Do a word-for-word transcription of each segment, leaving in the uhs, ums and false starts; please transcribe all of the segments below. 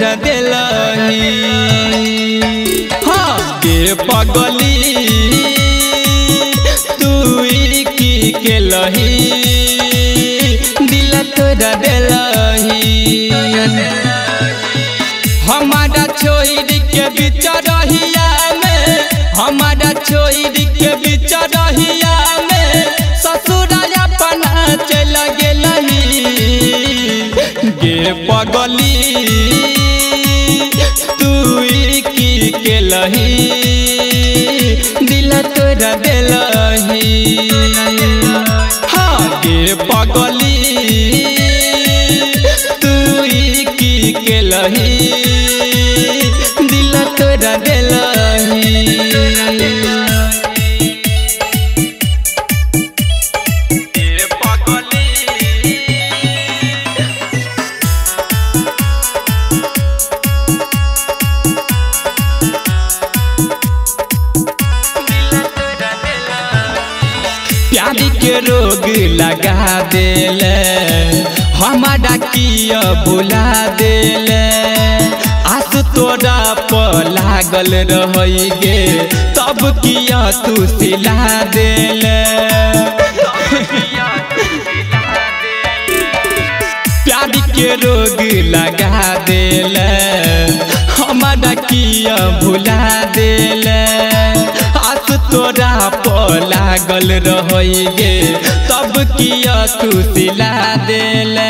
कर दिलाही। हाँ के पगली तू की के लही दिल तोरा दिलाही। हमारा छोड़ के बिचरहिया में हमारा छोड़ के बिचरहिया में ससुराया पना चल गेलही। गे पगली तू की केलही दिल तोरा देलही। हाँ गे पगली तू की केलही के रोग लगा देले हमारा किया बुला देले। आस तोरा पर लागल रही गे तब किया तू सिला देले। प्यार के रोग लगा देले हमारा किया भुला देले। आस तोरा पर लागल रही गे तब किया तू सिला देले।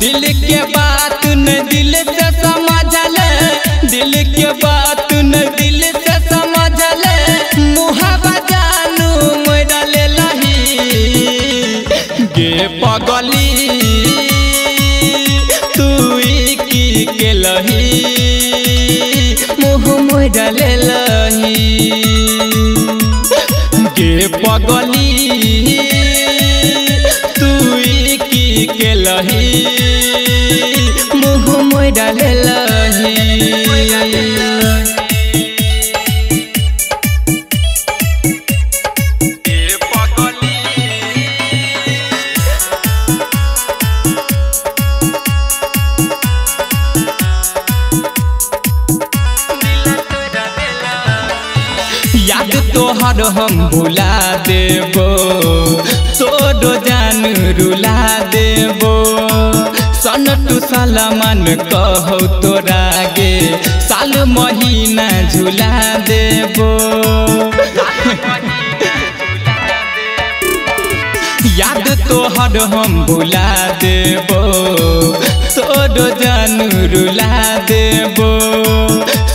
दिल के बात न दिल से समझले दिल के बात न दिल से समझले मुहावा जानू मोरा लेलही। गे पगली तू की केलही मुँह मोरा लेलही। गे पगली तू की केलही मुँह मोरा लेलही। याद तोहर हम भुला देबो तोरो जान रुला देबो। सन तू सलमान कहू तोरा गे साल महीना झुला देबो। याद तोहर हम भुला देबो तोरो जान रुला देबो।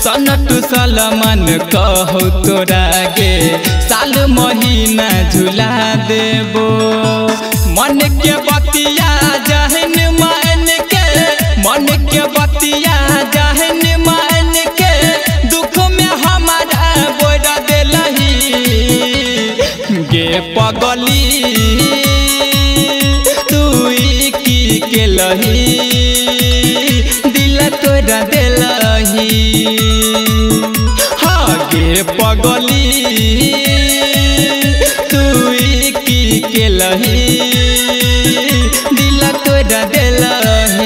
सन तू सलमान कहू तोरा गे साल महीना झुला देबो। मन के बतिया जहन मान के मन के बतिया जहन मान के दुख में हमारा बोरा देलही। गे पगली तू की केलही दिल तोरा देलही। पगली तू की केलही दिल तोरा देलही।